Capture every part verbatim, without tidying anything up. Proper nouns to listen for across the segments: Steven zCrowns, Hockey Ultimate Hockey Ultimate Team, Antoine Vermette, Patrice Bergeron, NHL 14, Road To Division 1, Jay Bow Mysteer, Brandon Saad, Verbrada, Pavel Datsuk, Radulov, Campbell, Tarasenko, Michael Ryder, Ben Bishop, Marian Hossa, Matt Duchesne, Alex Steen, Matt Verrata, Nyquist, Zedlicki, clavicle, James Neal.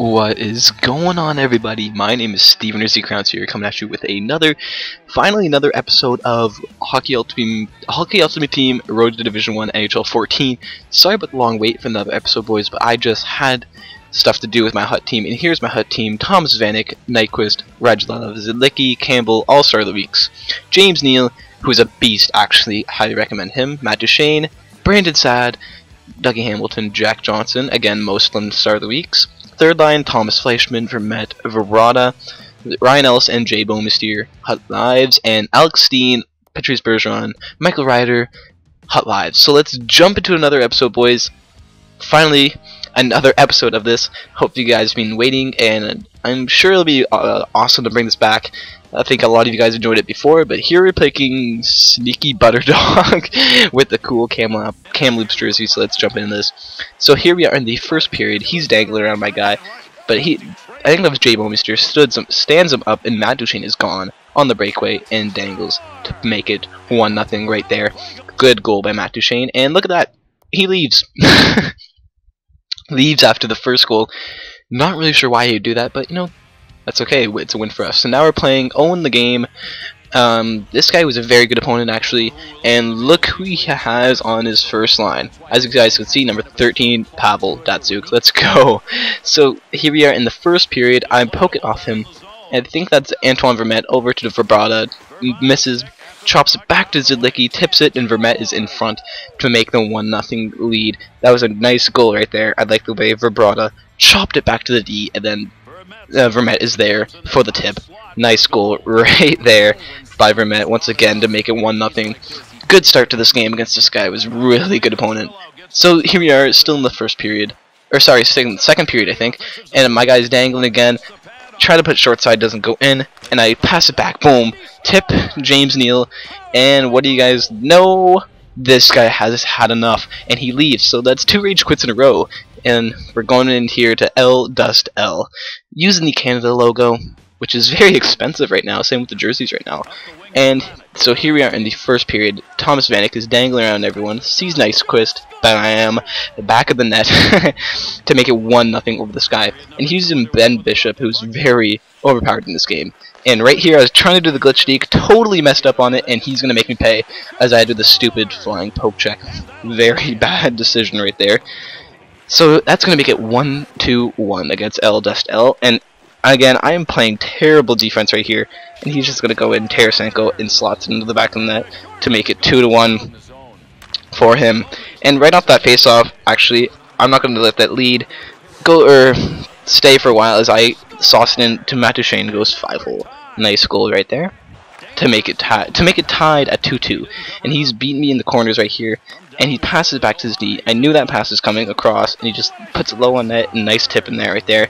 What is going on, everybody? My name is Steven zCrowns here, coming at you with another, finally another episode of Hockey Ultimate Hockey Ultimate Team Road to Division One N H L fourteen. Sorry about the long wait for another episode, boys, but I just had stuff to do with my H U T team, and here's my H U T team: Thomas Vanek, Nyquist, Radulov, Zedlicki, Campbell, All-Star of the Weeks. James Neal, who is a beast, actually, highly recommend him. Matt Duchesne, Brandon Saad, Dougie Hamilton, Jack Johnson, again, most of them Star of the Weeks. Third line, Thomas Fleischman, Matt Verrata, Ryan Ellis, and Jay Bow Mysteer, H U T Lives, and Alex Steen, Patrice Bergeron, Michael Ryder, H U T Lives. So let's jump into another episode, boys. Finally, another episode of this. Hope you guys have been waiting, and I'm sure it'll be uh, awesome to bring this back. I think a lot of you guys enjoyed it before, but here we're picking Sneaky Butterdog with the cool Cam, Lo Cam Loops jersey, so let's jump into this. So here we are in the first period. He's dangling around, my guy, but he, I think that was Jay Bow Mysteer, stands him up, and Matt Duchesne is gone on the breakaway and dangles to make it one nothing right there. Good goal by Matt Duchesne, and look at that. He leaves. Leaves after the first goal. Not really sure why he'd do that, but, you know, that's okay, it's a win for us. So now we're playing Own the Game. Um, this guy was a very good opponent, actually, and look who he has on his first line. As you guys can see, number thirteen, Pavel Datsuk. Let's go. So here we are in the first period. I poke it off him, and I think that's Antoine Vermette over to Verbrada. Misses, chops it back to Zedlicki, tips it, and Vermette is in front to make the one nothing lead. That was a nice goal right there. I like the way Verbrada chopped it back to the D, and then Uh, Vermette is there for the tip. Nice goal right there by Vermette once again to make it one nothing. Good start to this game against this guy. It was a really good opponent. So here we are, still in the first period. Or sorry, second, second period, I think. And my guy's dangling again. Try to put short side, doesn't go in. And I pass it back. Boom. Tip, James Neal. And what do you guys know? This guy has had enough. And he leaves. So that's two rage quits in a row. And we're going in here to L Dust L, using the Canada logo, which is very expensive right now, same with the jerseys right now. And so here we are in the first period. Thomas Vanek is dangling around everyone, sees Nyquist, bam, the back of the net to make it one nothing over this guy. And he's using Ben Bishop, who's very overpowered in this game. And right here I was trying to do the glitch sneak, totally messed up on it, and he's gonna make me pay as I do the stupid flying poke check. Very bad decision right there. So that's going to make it one two one against L Dust L. And again, I am playing terrible defense right here. And he's just going to go in, Tarasenko, and slots into the back of the net to make it two to one for him. And right off that faceoff, actually, I'm not going to let that lead go or stay for a while as I sauce it in to Matt Duchesne, goes five hole. Nice goal right there to make it tied to make it tied at two two. And he's beating me in the corners right here. And he passes back to his D. I knew that pass was coming across, and he just puts it low on net, and nice tip in there right there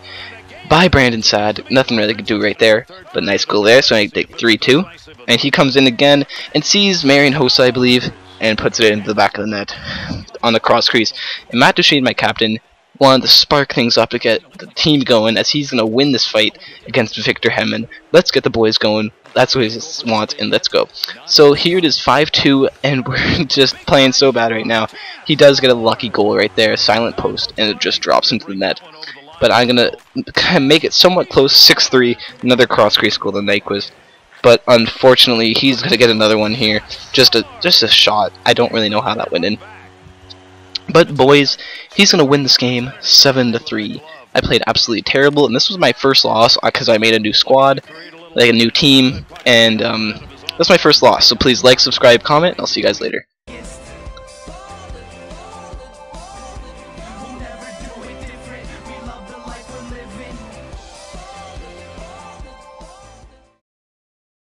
by Brandon Saad. Nothing really could do right there, but nice goal there, so I take three two. And he comes in again and sees Marian Hossa, I believe, and puts it into the back of the net on the cross crease. And Matt Duchesne, my captain, wanted to spark things up to get the team going, as he's going to win this fight against Victor Hedman. Let's get the boys going. That's what he wants, and let's go. So here it is, five two, and we're just playing so bad right now. He does get a lucky goal right there, silent post, and it just drops into the net. But I'm going to make it somewhat close, six three, another cross-crease goal to Nyquist. But unfortunately, he's going to get another one here, just a, just a shot. I don't really know how that went in. But boys, he's going to win this game seven to three. I played absolutely terrible, and this was my first loss because I made a new squad, like a new team, and um, that's my first loss. So please like, subscribe, comment, and I'll see you guys later.